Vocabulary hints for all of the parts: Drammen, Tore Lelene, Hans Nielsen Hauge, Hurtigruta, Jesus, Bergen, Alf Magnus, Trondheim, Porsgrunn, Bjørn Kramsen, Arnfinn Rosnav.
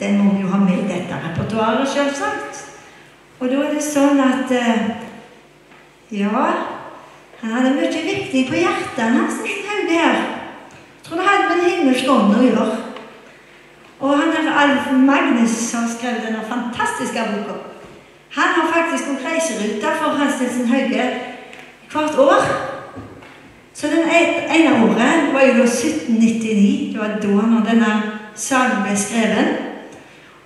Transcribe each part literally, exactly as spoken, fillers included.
den må vi jo ha med i dette repertoaret, selvsagt. Og da er det sånn at ja, han hadde mye viktig på hjertet, Hans Nielsen Hauge her. Jeg tror det hadde med en himmelsk ånd å gjøre. Og han er Alf Magnus som skrev denne fantastiske boka. Han har faktisk en reiseruta for Hans Nielsen Hauge hvert år. Så den ene året var jo da sytten nittini, det var da når denne sagen ble skreven.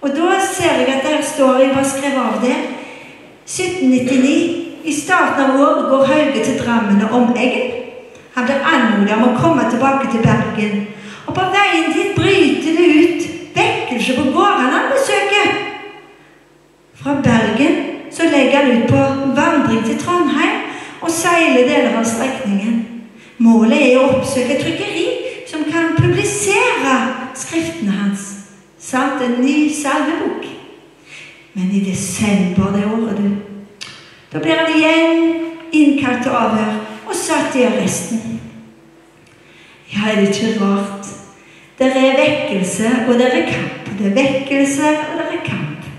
Og da ser jeg at der står jeg bare skrevet av det. sytten nittini, i starten av året går Hauge til Drammen og omegn. Han blir anmodet om å komme tilbake til Bergen. Og på veien dit bryter det ut vekkelse på gården han besøker. Fra Bergen så legger han ut på vandring til Trondheim og seiler deler av strekningen. Målet er å oppsøke trykkeri som kan publisere skriftene hans, samt en ny salvebok. Men i desember det året, du, da blir han igjen innkalt til avhør og satt i arresten. Ja, er det ikke rart? Det er vekkelse, og det er kamp. Det er vekkelse, og det er kamp.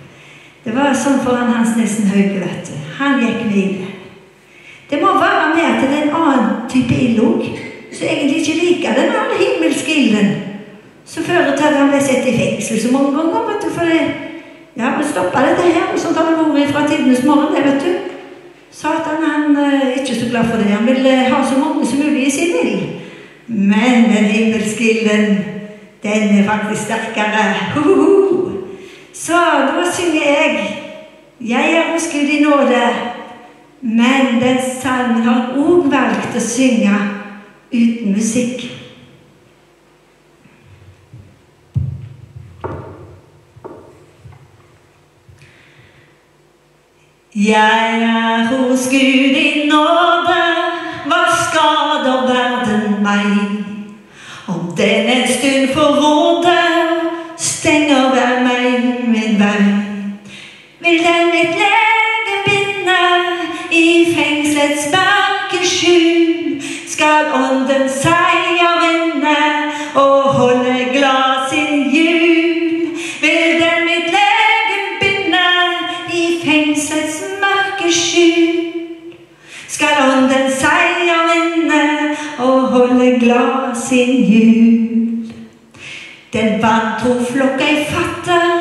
Det var sånn foran Hans Nielsen Hauge, vet du. Han gikk videre. Det må være med at det er en annen type illog, som egentlig ikke liker den andre himmelske ilden. Så fører til at han ble sett i fengsel så mange ganger, vet du, for det. Ja, men stoppa dette her, og sånt har det vært fra tidenes morgen, det vet du. Satan, han er ikke så glad for det. Han vil ha så mange som mulig i sin liv. Men den himmelske ilden, den er faktisk sterkere. Ho, ho, ho. Så da synger jeg. Jeg er hos Gud i nåde. Men den salmen har også valgt å synge uten musikk. Jeg er hos Gud i nåde, hva skader verden meg? Om den en stund får råde, stenger hver meg min vei. Vil den mitt lege binde i fengselets bankeskjul, skal ånden seier vinne og holde glad sin jul. Vil den mitt lege binde i fengselets mørkeskjul, skal ånden seier vinne og holde glad sin jul. Den vantro flokka jeg fatter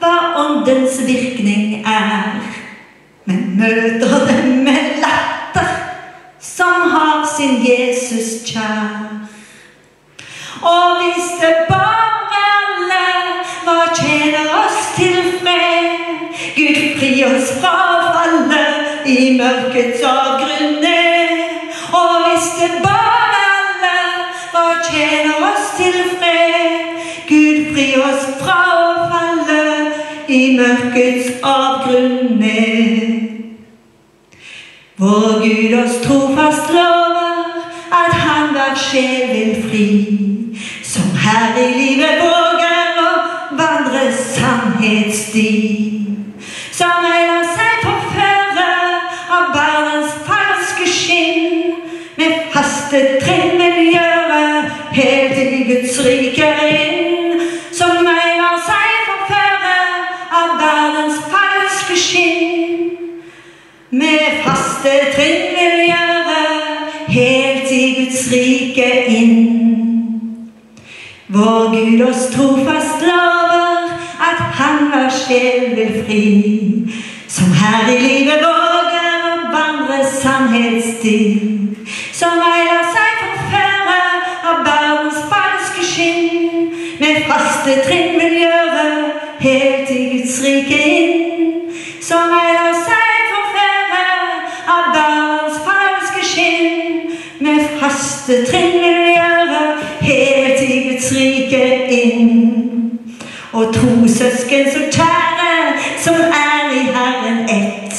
hva åndens virkning er, men møter den med latter som har sin Jesus kjær. Og hvis det bare alle hva tjener oss til fred, Gud fri oss fra fallet i mørkets avgrunn ned. Og hvis det bare alle hva tjener oss til fred, Gud fri oss fra fallet i mørkets avgrunn ned. Vår Gud oss trofast lover at han hver sjel vil fri, som her i livet våger å vandre sannhetssti. Som ei lar seg forføre av verdens falske skinn, med faste trinn vil gjøre helt i Guds rike inn. Som ei lar seg forføre av verdens falske skinn, med faste trinn vil gjøre helt i Guds rike inn. Vår Gud oss trofast lover at han hver sjel vil fri, som her i livet våger å vandre sannhetssti. Som ei lar seg forføre av verdens falske skinn, med faste trinn vil gjøre helt i Guds rike inn. Som ei lar seg faste trinn vil gjøre helt i Guds rike inn. Og to søsken så kjære som er i Herren ett,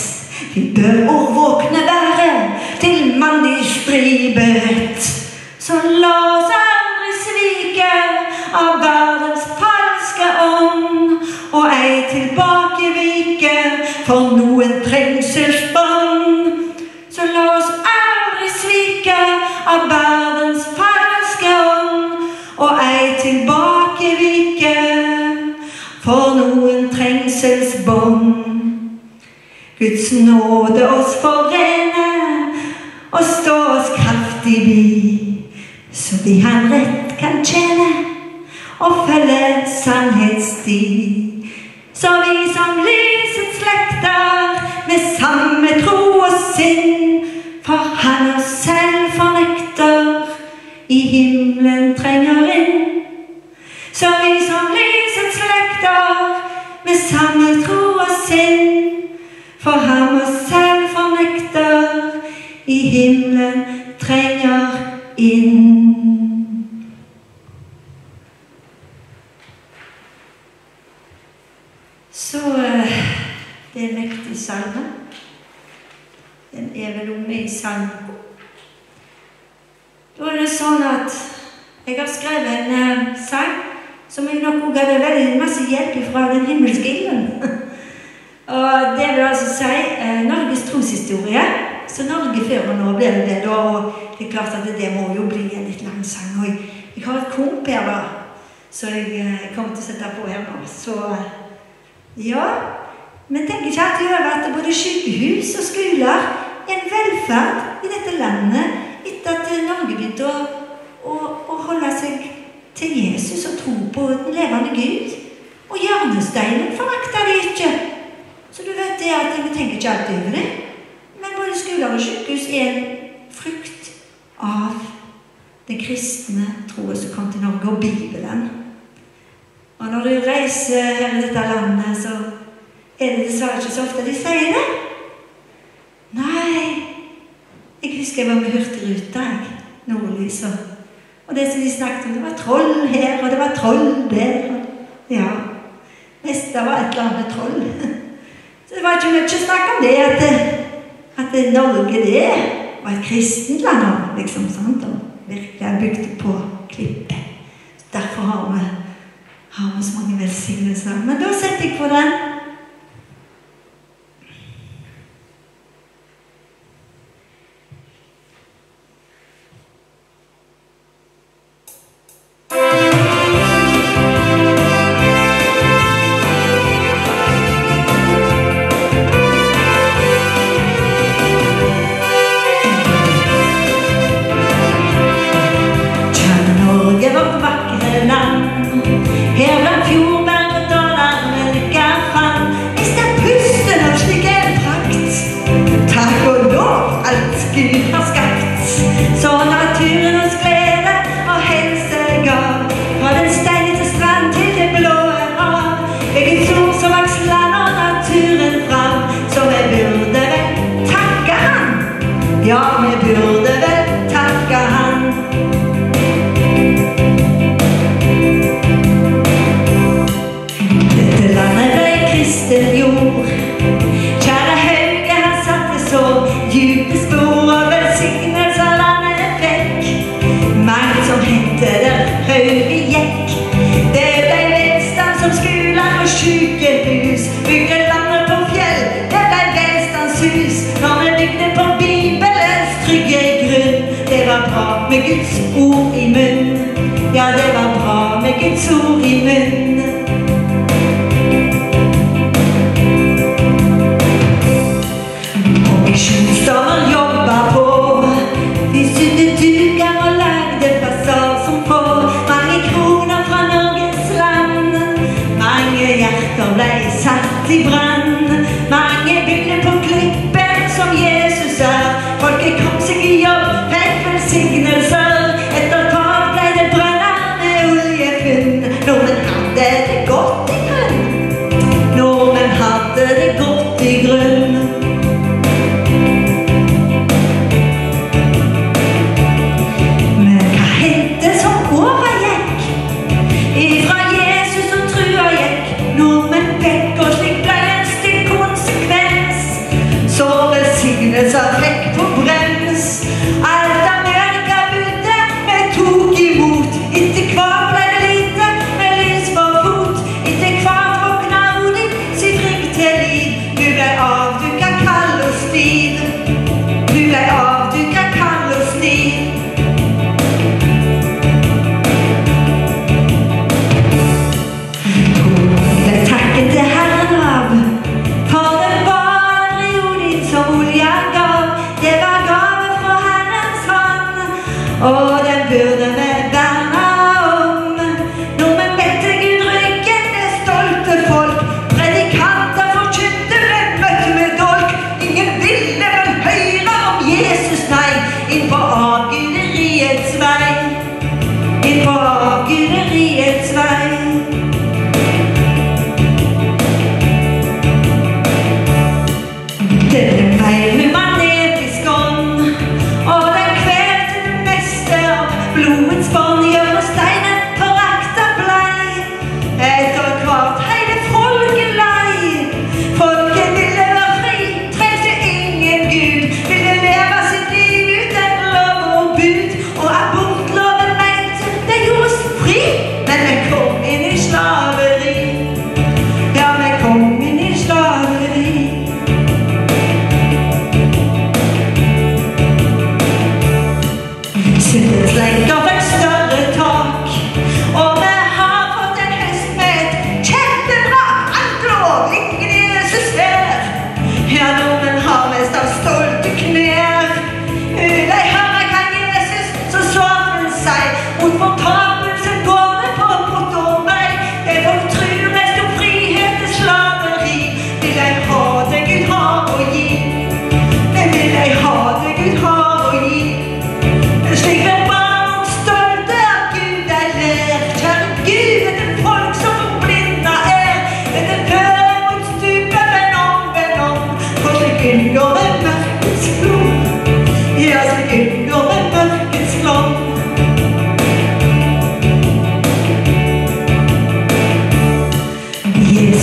vi bør årvåkne være til mandig strid beredt. Så la oss aldri svike av verdens falske ånd, og ei tilbake vike for noen trengselsbånd. Så la oss aldri svike av verdens falske ånd, og ei tilbakevike for noen trengselsbånd. Guds nåde oss forene, og stå oss kraftig bi, så vi han rett kan tjene, og følge sannhetssti. Så vi som lysets slekter, med samme tro og sinn, for han oss selv fornekter, i himmelen trenger inn. Så vi som lysets slekter, med samme tro og sinn, for ham oss selv fornekter, i himmelen trenger inn. Så det er en mektig salme. Den er vel omme i salmen. Da er det sånn at jeg har skrevet en uh, sang som jeg nok også hadde veldig masse hjelp fra den himmelske ilden. Og det vil altså si eh, Norges troshistorie. Så Norge før og nå ble det det da, og det er klart at det må jo bli en litt lang sang. Og jeg, jeg har et komp her da, så jeg, jeg kommer til å sette på her nå. Så ja, men tenk ikke at det gjør at både sykehus og skoler er en velferd i dette landet, etter at Norge begynte å, å, å holde seg til Jesus og tro på den levende Gud. Og hjørnesteinen forakta det ikke. Så du vet det at vi tenker ikke alltid over det. Men både skoler og sykehus er en frukt av den kristne troen som kom til Norge, og Bibelen. Og når du reiser her i dette landet, så er det dessverre ikke så ofte de sier det. Nei. Jeg husker jeg var med Hurtigruta, nordlys, og, og det som de snakket om, det var troll her, og det var troll der. Ja, mest det var et eller annet troll. Så det var ikke mye å snakke om det, at, at Norge det var et kristent land, liksom, sant? Og virkelig er bygd på klippet. Derfor har vi, har vi så mange velsignelser. Men da setter jeg på den. Ifra Jesus som trua gikk, nordmenn pekk og slik blei en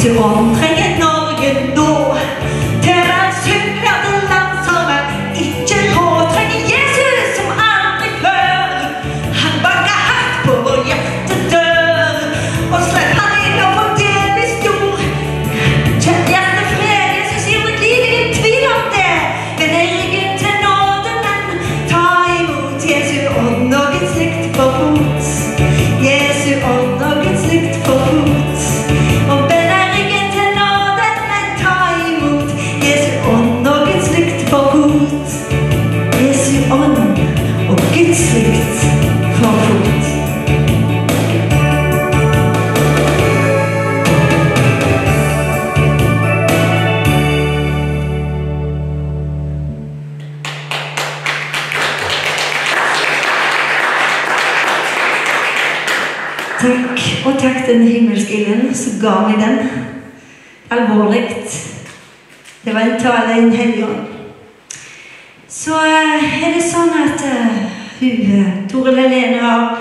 til ånden trenger Norge nå. Til hver synd er det land som er ikke rå. Trenger Jesus som aldri før. Han banker hardt på vår hjertedør, og slipper han inn og fordeles jord. Kjent hjerte fred, jeg synes jeg må lide din tvil om det. Men jeg rygger til nåde, men ta imot Jesu ånd og Guds lykt på fots. Jesu ånd og Guds lykt på fots. Takk, og takk til den himmelske ilden, så ga vi den. Alvorligt. Det var en tale i en helgen. Så er det sånn at hun, Tore Lelene, har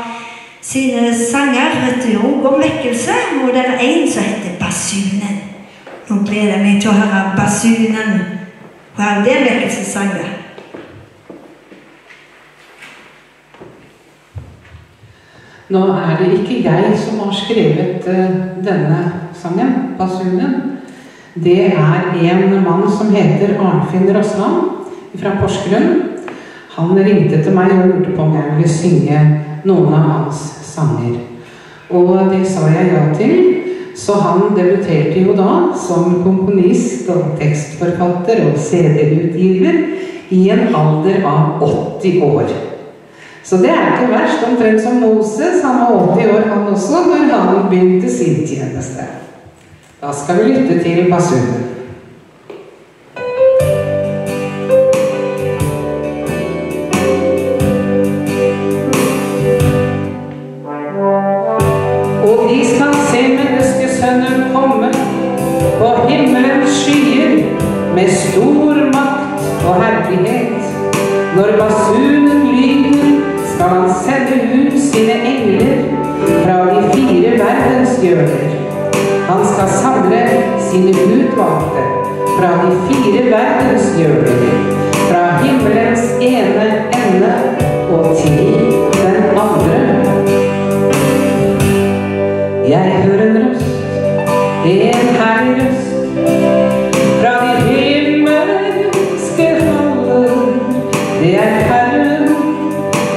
sine sanger, vet du, om vekkelse, og det er en som heter Basunen. Nå gleder jeg meg til å høre Basunen. Hva er det vekkelsesanger? Nå er det ikke jeg som har skrevet denne sangen, Basunen. Det er en mann som heter Arnfinn Rosnav fra Porsgrunn. Han ringte til meg og lurte på om jeg ville synge noen av hans sanger. Og det sa jeg ja til, så han debuterte jo da som komponist og tekstforfatter og C D-utgiver i en alder av åtti år. Så det er ikke verst, omtrent som Moses, han var åtti år han også, når han begynte sin tjeneste. Da skal vi lytte til Basunen. Og vi skal se menneskesønnen komme, og himmelens skyer, med stor makt og herlighet, når basunen lyder, skal han sende ut sine engler fra de fire verdens hjørner. Han skal samle sine utvalgte fra de fire verdens hjørner, fra himmelens ene ende og til den andre. Jeg hører en røst, en herlig røst, fra de himmelske holder. Det er Herren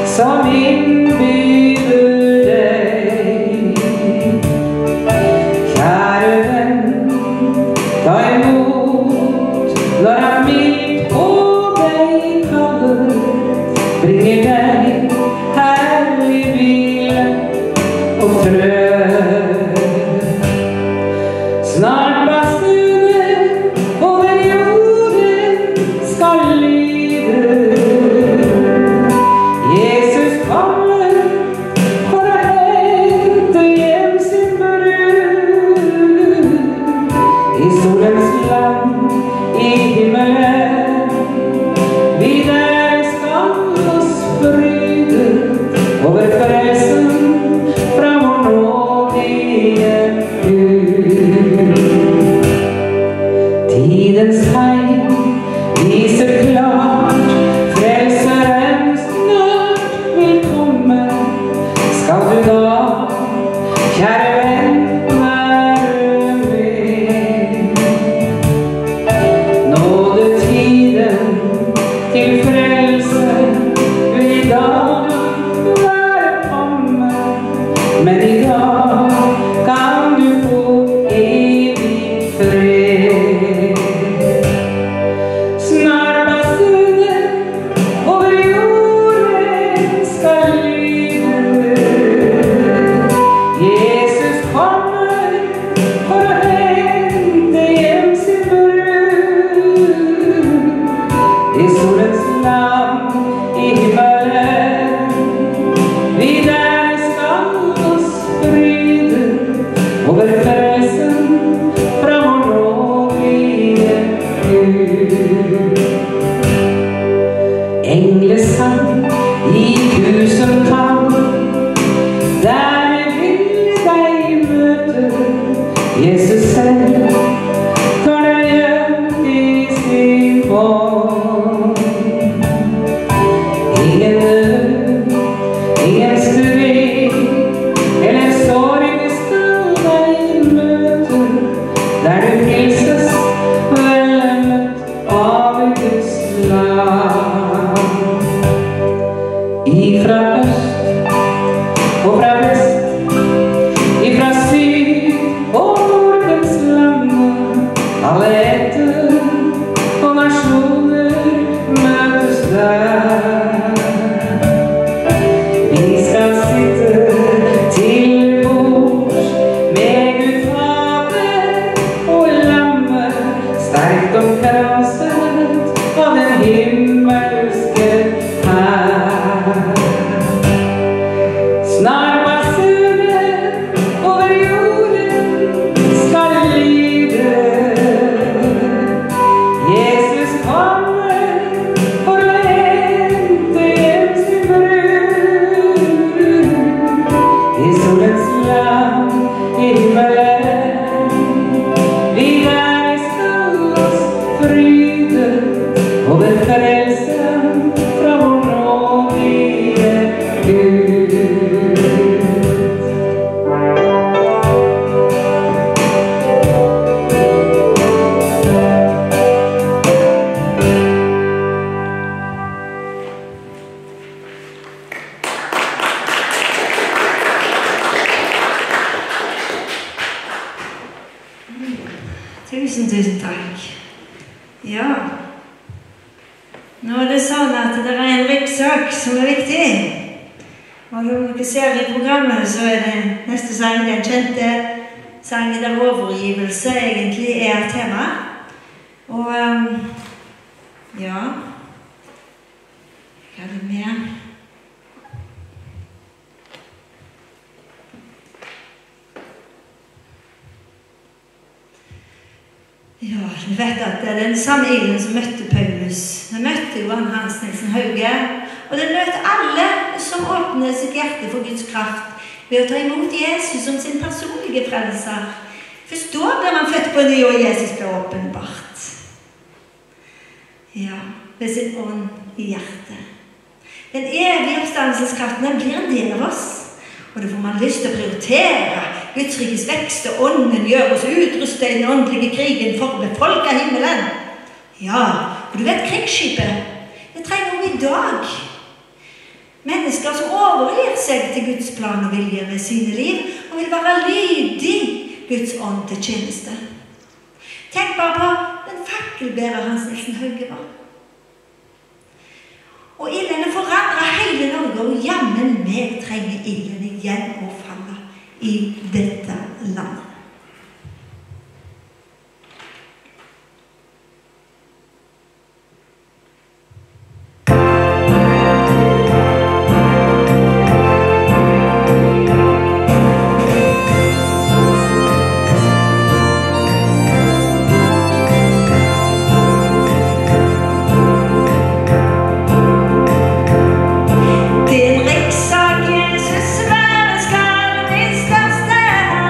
som innbyder deg. Kjære venn, ta imot når han midt på deg kaller. Bringer deg her i hvile og frø. Snart basunen over jorden skal lyde. Jesus kommer for å hente hjem sin brud. I solens land, i himmelen, vi der skal oss fryde over frelsen fra vår nådige Gud. Tidens tegn viser klart, frelseren snart vil komme. Skal du da, kjære venn, være med? Nådetiden til frelse vil i dag være komme, men i dag kan du få evig fred. Snart basunen over jorden skal lyde. Jesus kommer for å hente hjem sin brud. I solens land, i himmelen, vi der skal oss fryde over frelsen fra vår nådige Gud. Englesang i husen tam, der vil vi deg møte, Jesus selv Tusen, tusen takk. Ja. Nå er det sånn at det er en ryggsak som er viktig. Og når dere ser i programmet, så er det neste sang, den kjente sangen der overgivelse egentlig er tema. Og ja. Hva er det mer? Ja, du vet at det er den samme ilden som møtte Paulus. Den møtte jo Hans Nielsen Hauge. Og den møtte alle som åpner sitt hjerte for Guds kraft ved å ta imot Jesus som sin personlige frelser. Først da ble man født på ny, og Jesus ble åpenbart. Ja, ved sin ånd i hjertet. Den evige oppstandelseskraften blir en del av oss. Og det får man lyst til å prioritere. Guds rikes vekst og ånden gjør oss utrustet i den åndelige krigen for å befolke himmelen. Ja, for du vet krigsskipet. Det trenger vi i dag. Mennesker som overgir seg til Guds plan og vilje med sine liv, og vil være lydig Guds ånd til tjeneste. Tenk bare på den fakkelbærer Hans Nielsen Hauge var. Og illene forandrer hele Norge, og jammen meg trenger illene igjen å falle i dette landet. Det er en rikssak, Jesus, verden skal minskes der.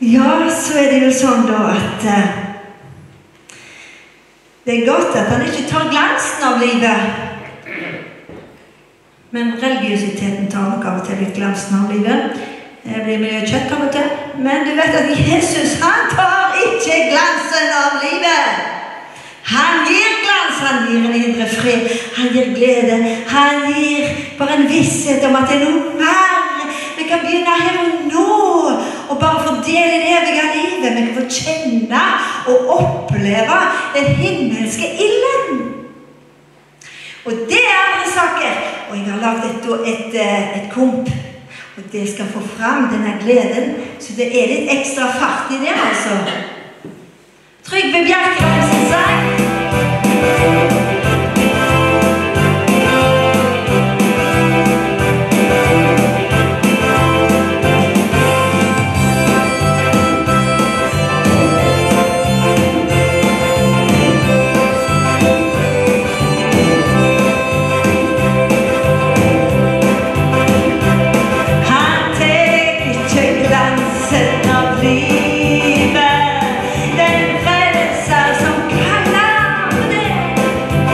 Ja, så er det jo sånn da at eh, det er godt at han ikke tar glansen av livet. Men religiøsiteten tar nok av og til litt glansen av livet. Det blir mye kjøtt av og til. Men du vet at Jesus, han tar ikke glansen av livet. Han gir glans, han gir en indre fred, han gir glede. Han gir bare en visshet om at det er noe mer. Vi kan begynne her og nå. Og bare fordele det evige livet. Vi kan få kjenne og oppleve den himmelske ilden. Og det er andre saker. Og jeg har laget et, et, et komp. Og det skal få fram denne gleden. Så det er litt ekstra fart i det, altså. Trygg ved Bjørn Kramsen sang. Livet, den frelser som kaller på det.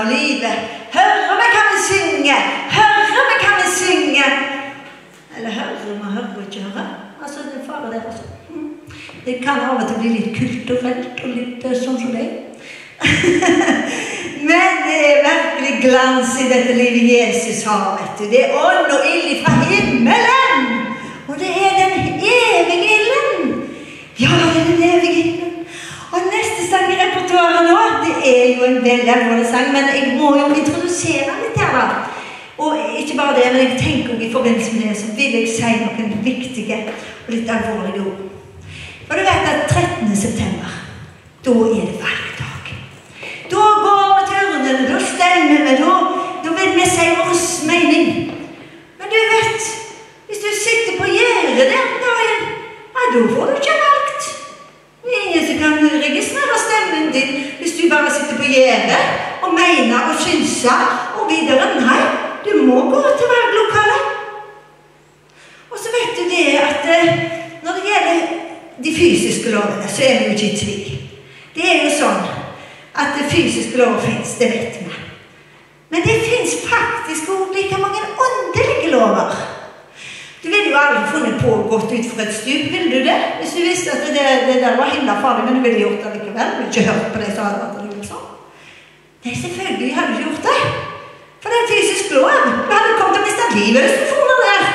av livet. Høre meg kan vi synge, høre meg kan vi synge. Eller høre meg, høre ikke høre. Altså, det er fare der også. Det kan av og til bli litt kulturelt og litt sånn som det. Men det er virkelig glans i dette livet Jesus har, vet du. Det er ånd og ild fra himmelen. Og det er den evige ilden. Ja, det er den evige ilden. Og neste sang i repertoaret nå, det er jo en veldig alvorlig sang, men jeg må jo introdusere litt her da. Og ikke bare det, men jeg tenker også i forbindelse med det, så vil jeg si noen viktige og litt alvorlige ord. For du vet at trettende september, da er det valgdag. Da går vi til urnene, da stemmer vi, da, da vil vi si vår mening. Men du vet, hvis du sitter på gjerdet der, da, ja, da får du ikke valgt. Ingen som kan registrere stemmen din hvis du bare sitter på gjerdet og mener og synser og videre. Nei, du må gå til valglokalet. Og så vet du det at når det gjelder de fysiske lovene, så er det jo ikke i tvil. Det er jo sånn at det fysiske lover finnes, det vet vi. Men det finnes faktisk også like mange åndelige lover. Du ville jo aldri funnet på godt ut fra et stup, ville du det? Hvis du visste at det, det der var himla farlig, men du ville gjort det likevel. Du ville ikke hørt på det, så hadde det vært sånn. Nei, selvfølgelig hadde du gjort det. For det er fysisk lov. Du hadde kommet til å miste livet hvis du får det der.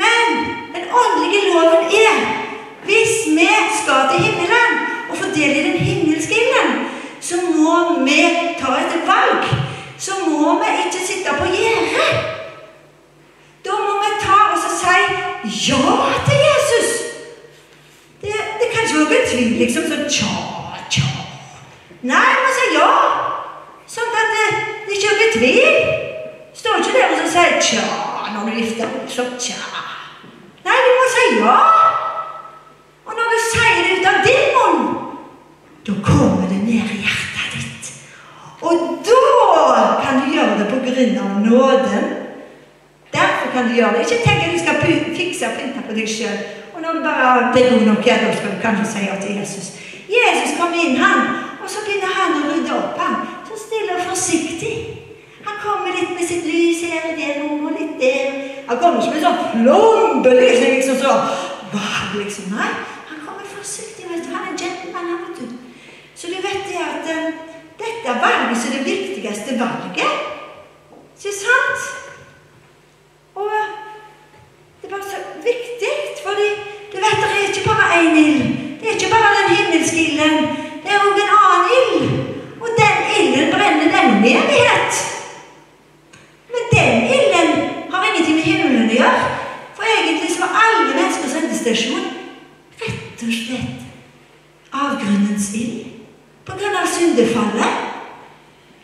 Men den åndelige loven er, hvis vi skal til himmelen og fordele den himmelske ilden, så må vi ta et valg. Så må vi ikke sitte på gjerdet. Da må vi ta oss og si ja til Jesus. Det, det kan ikke være tvil, liksom sånn tja, tja. Nei, vi må si ja. Sånn at det, det ikke er tvil. Står ikke der og sier tja når du gifter deg, så tja. Nei, du må si ja. Og når du sier det ut av din munn, da kommer det ned i hjertet ditt. Og da kan du gjøre det på grunn av nåden. Derfor kan du gjøre det. Ikke tenk at du skal fikse og pynte på deg selv. Og når du bare begynner nok gjennom, så kan du kanskje si ja til Jesus. Jesus kom inn, han, og så begynner han å rydde opp, han. Så stille og forsiktig. Han kommer litt med sitt lys her og der, og litt der. Han kommer ikke med sånn flombelys, liksom sånn. Wow, liksom, nei. Han kommer forsiktig, vet du. Han er gentleman, han, vet du. Så du vet det at uh, dette valget, så det viktigste valget. Ikke sant? Og det er bare så viktig, fordi du vet det er ikke bare en ild. Det er ikke bare den himmelske ilden. Det er også en annen ild. Og den ilden brenner den i evighet. Men den ilden har ingenting med himmelen å gjøre. For egentlig så var alle menneskers endestasjon rett og slett avgrunnens ild. På grunn av syndefallet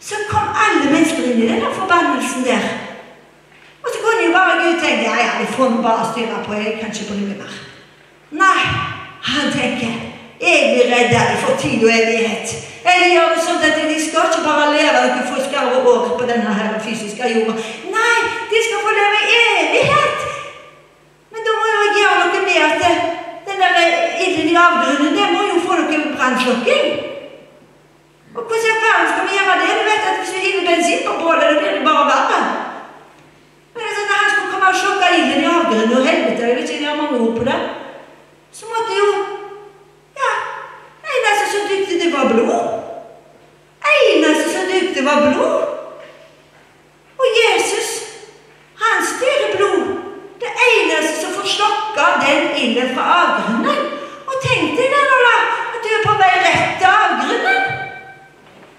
så kom alle mennesker inn i den forbannelsen der. Og så kunne jo bare Gud tenke, ja, ja, jeg får bare styre på, jeg kan ikke bry meg mer. Nei, han tenker, jeg blir redd deg for tid og evighet. Jeg vil gjøre sånn at de skal ikke bare leve noen forskere år på denne her fysiske jorda. Nei, de skal få leve i evighet. Men da må jeg gjøre noe med at den der ilden i avgrunnen, det må jo få noen brannslokking. Og hvordan er verden skal vi gjøre det? Du vet at hvis vi hiver bensin på bålet, det blir det bare verre. Men altså, når han skulle komme og sjokke ilden i avgrunnen og helvete, jeg vet ikke, jeg har mange ord på det, så måtte jo, ja, eneste som dykte det var blod. Eneste som dykte det var blod. Og Jesus, han styrer blod. Det eneste som får sjokke den ilden fra avgrunnen. Og tenk deg det nå da, at du er på vei rett til avgrunnen.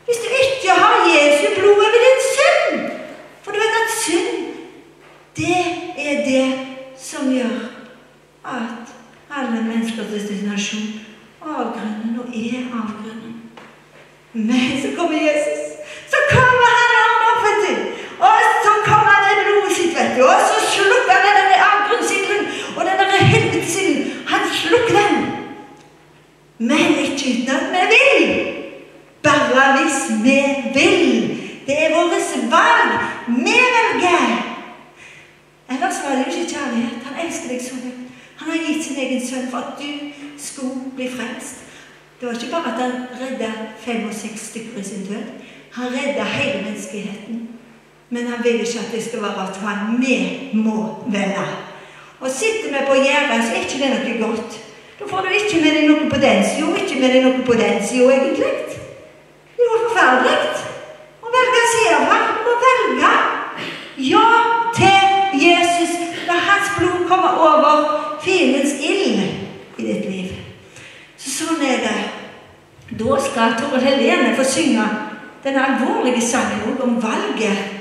Hvis du ikke har Jesu blod over din synd, for du vet at synd, det er det som gjør at alle menneskers destinasjon avgrunnen og er avgrunnen. Men så kommer Jesus, så kommer han armen opp, vet du. Og så kommer han med blodet sitt, vet du. Og så slukker han denne avgrunnsilden og denne helvetesilden. Han slukker den. Men ikke uten at vi vil. Bare hvis vi vil. Det er vårt valg. Vi velger. Ellers var det jo ikke kjærlighet. Han elsker deg så mye. Han har gitt sin egen sønn for at du skulle bli frelst. Det var ikke bare at han reddet fem og seks stykker i sin død. Han redder hele menneskeheten. Men han vil ikke at det skal være at han med må velge. Og sitter vi på gjerdet, så er ikke det noe godt. Da får du ikke med deg noe på den siden, og ikke med deg noe på den siden egentlig. Det er jo forferdelig. Å velge serva, å velge ja til Jesus. Da hans blod kommer over fiendens ild i ditt liv. Så sånn er det. Da skal Tore Lelene få synge den alvorlige sangen om valget.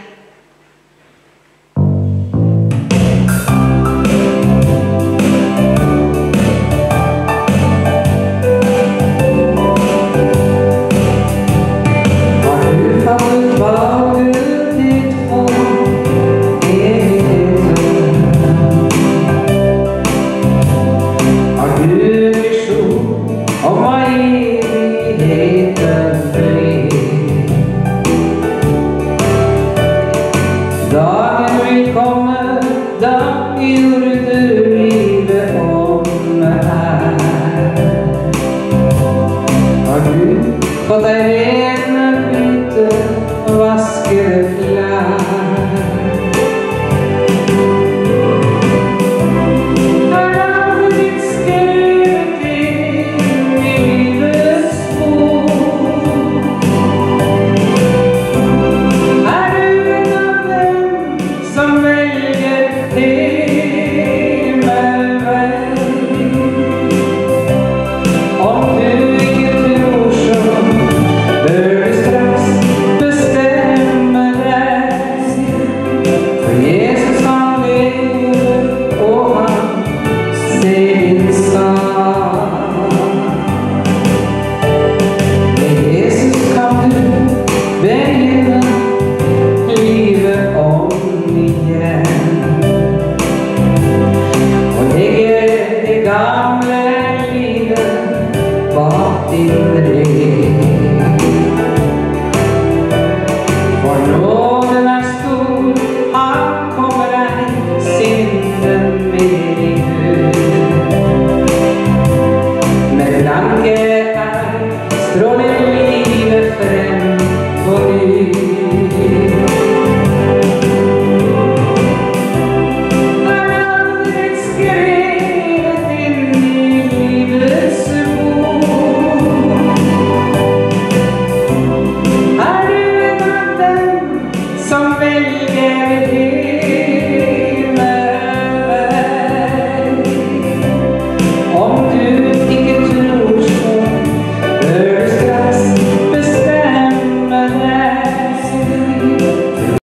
Thank you.